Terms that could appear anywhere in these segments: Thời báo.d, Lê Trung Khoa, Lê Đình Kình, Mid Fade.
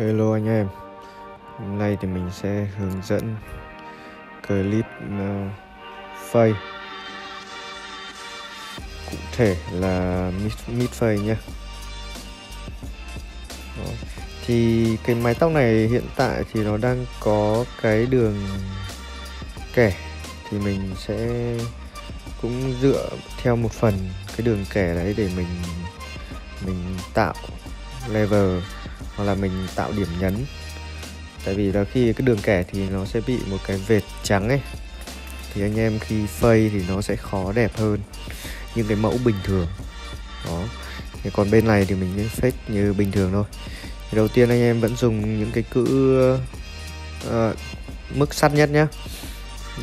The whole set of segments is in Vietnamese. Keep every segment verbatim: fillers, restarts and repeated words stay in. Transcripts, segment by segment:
Hello anh em, hôm nay thì mình sẽ hướng dẫn clip uh, fade, cụ thể là mid, mid fade nhé. Thì cái mái tóc này hiện tại thì nó đang có cái đường kẻ, thì mình sẽ cũng dựa theo một phần cái đường kẻ đấy để mình mình tạo level hoặc là mình tạo điểm nhấn. Tại vì là khi cái đường kẻ thì nó sẽ bị một cái vệt trắng ấy, thì anh em khi fade thì nó sẽ khó đẹp hơn những cái mẫu bình thường đó. Thì còn bên này thì mình fade như bình thường thôi. Thì đầu tiên anh em vẫn dùng những cái cữ uh, mức sắt nhất nhá.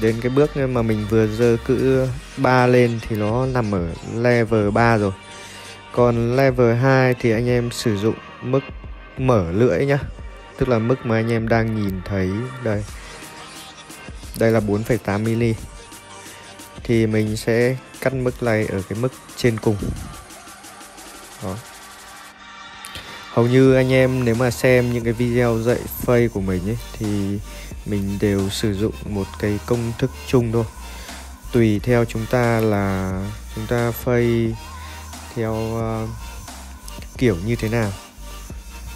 Đến cái bước mà mình vừa dơ cữ ba lên thì nó nằm ở level ba rồi. Còn level hai thì anh em sử dụng mức mở lưỡi nhá, tức là mức mà anh em đang nhìn thấy đây. Đây là bốn phẩy tám mi-li-mét. Thì mình sẽ cắt mức này ở cái mức trên cùng. Đó. Hầu như anh em nếu mà xem những cái video dạy fade của mình ấy, thì mình đều sử dụng một cái công thức chung thôi. Tùy theo chúng ta là chúng ta fade theo uh, kiểu như thế nào.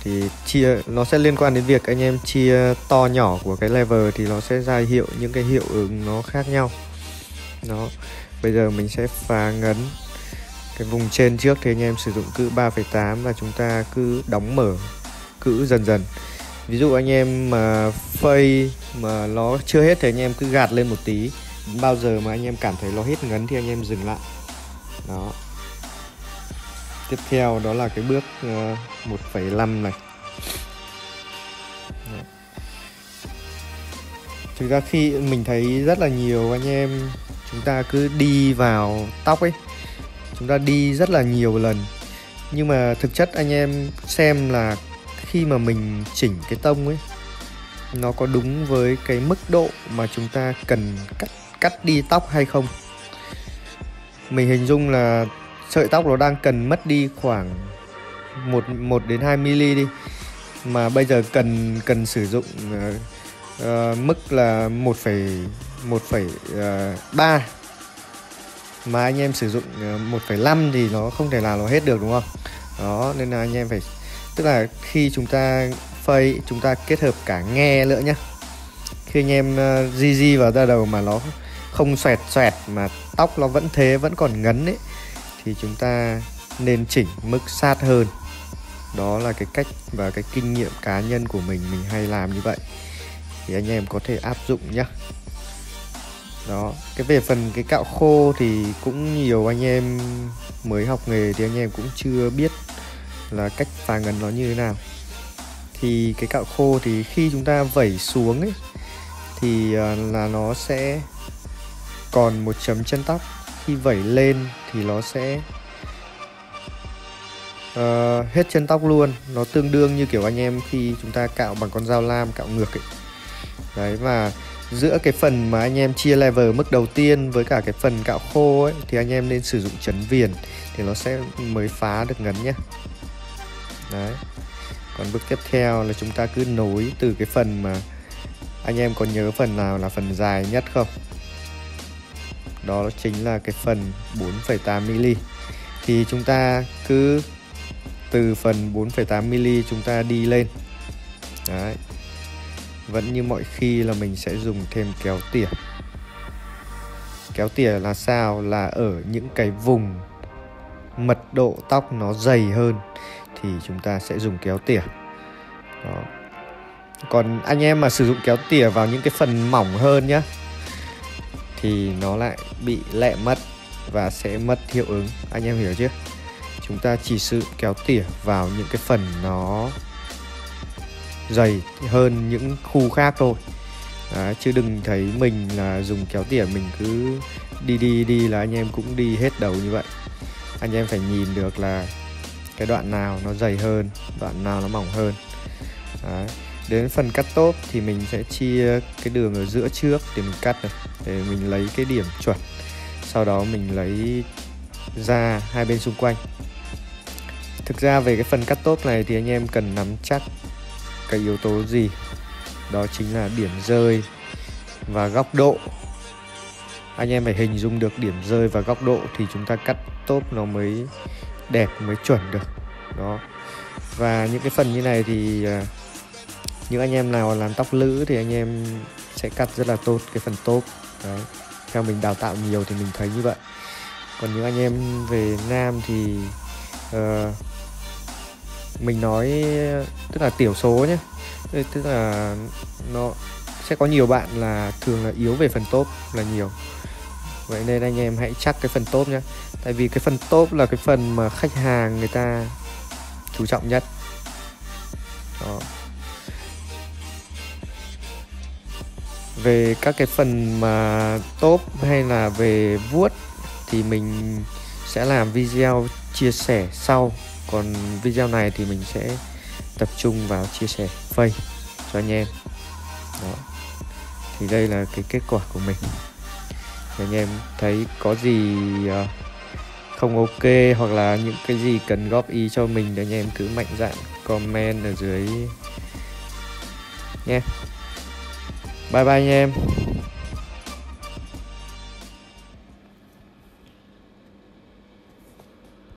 Thì chia nó sẽ liên quan đến việc anh em chia to nhỏ của cái level, thì nó sẽ ra hiệu những cái hiệu ứng nó khác nhau. Đó. Bây giờ mình sẽ phá ngấn cái vùng trên trước, thì anh em sử dụng cữ ba phẩy tám và chúng ta cứ đóng mở cữ dần dần. Ví dụ anh em mà fade mà nó chưa hết thì anh em cứ gạt lên một tí. Bao giờ mà anh em cảm thấy nó hết ngấn thì anh em dừng lại. Đó. Tiếp theo đó là cái bước một phẩy năm này. Thực ra khi mình thấy rất là nhiều anh em chúng ta cứ đi vào tóc ấy, chúng ta đi rất là nhiều lần. Nhưng mà thực chất anh em xem là khi mà mình chỉnh cái tông ấy, nó có đúng với cái mức độ mà chúng ta cần cắt, cắt đi tóc hay không. Mình hình dung là sợi tóc nó đang cần mất đi khoảng một đến hai mi-li-mét đi, mà bây giờ cần cần sử dụng uh, uh, mức là một phẩy ba, mà anh em sử dụng uh, một phẩy năm thì nó không thể nào nó hết được, đúng không? Đó, nên là anh em phải, tức là khi chúng ta fade chúng ta kết hợp cả nghe nữa nhá. Khi anh em uh, di di vào da đầu mà nó không xoẹt xoẹt mà tóc nó vẫn thế, vẫn còn ngấn ấy, thì chúng ta nên chỉnh mức sát hơn. Đó là cái cách và cái kinh nghiệm cá nhân của mình, mình hay làm như vậy. Thì anh em có thể áp dụng nhé. Đó, cái về phần cái cạo khô thì cũng nhiều anh em mới học nghề thì anh em cũng chưa biết là cách phá ngấn nó như thế nào. Thì cái cạo khô thì khi chúng ta vẩy xuống ấy, thì là nó sẽ còn một chấm chân tóc. Khi vẩy lên thì nó sẽ uh, hết chân tóc luôn. Nó tương đương như kiểu anh em khi chúng ta cạo bằng con dao lam, cạo ngược ấy. Đấy, và giữa cái phần mà anh em chia level mức đầu tiên với cả cái phần cạo khô ấy, thì anh em nên sử dụng chấn viền, thì nó sẽ mới phá được ngấn nhé. Đấy. Còn bước tiếp theo là chúng ta cứ nối từ cái phần mà anh em có nhớ phần nào là phần dài nhất không? Đó chính là cái phần bốn phẩy tám mi-li-mét. Thì chúng ta cứ từ phần bốn phẩy tám mi-li-mét chúng ta đi lên. Đấy. Vẫn như mọi khi là mình sẽ dùng thêm kéo tỉa. Kéo tỉa là sao? Là ở những cái vùng mật độ tóc nó dày hơn thì chúng ta sẽ dùng kéo tỉa. Đó. Còn anh em mà sử dụng kéo tỉa vào những cái phần mỏng hơn nhá, thì nó lại bị lẹ mất và sẽ mất hiệu ứng. Anh em hiểu chứ? Chúng ta chỉ sử dụng kéo tỉa vào những cái phần nó dày hơn những khu khác thôi. Đấy, chứ đừng thấy mình là dùng kéo tỉa mình cứ đi đi đi là anh em cũng đi hết đầu như vậy. Anh em phải nhìn được là cái đoạn nào nó dày hơn, đoạn nào nó mỏng hơn. Đấy. Đến phần cắt tốp thì mình sẽ chia cái đường ở giữa trước để mình cắt này, để mình lấy cái điểm chuẩn. Sau đó mình lấy ra hai bên xung quanh. Thực ra về cái phần cắt tốp này thì anh em cần nắm chắc cái yếu tố gì, đó chính là điểm rơi và góc độ. Anh em phải hình dung được điểm rơi và góc độ thì chúng ta cắt tốp nó mới đẹp, mới chuẩn được đó. Và những cái phần như này thì những anh em nào làm tóc lữ thì anh em sẽ cắt rất là tốt cái phần tốp đấy. Theo mình đào tạo nhiều thì mình thấy như vậy. Còn những anh em về nam thì uh, mình nói tức là tiểu số nhé, tức là nó sẽ có nhiều bạn là thường là yếu về phần tốp là nhiều. Vậy nên anh em hãy chắc cái phần tốp nhé, tại vì cái phần tốp là cái phần mà khách hàng người ta chú trọng nhất đó. Về các cái phần mà tốp hay là về vuốt thì mình sẽ làm video chia sẻ sau. Còn video này thì mình sẽ tập trung vào chia sẻ fade cho anh em đó. Thì đây là cái kết quả của mình. Anh em thấy có gì không ok hoặc là những cái gì cần góp ý cho mình thì anh em cứ mạnh dạn comment ở dưới nhé. Bye bye anh em.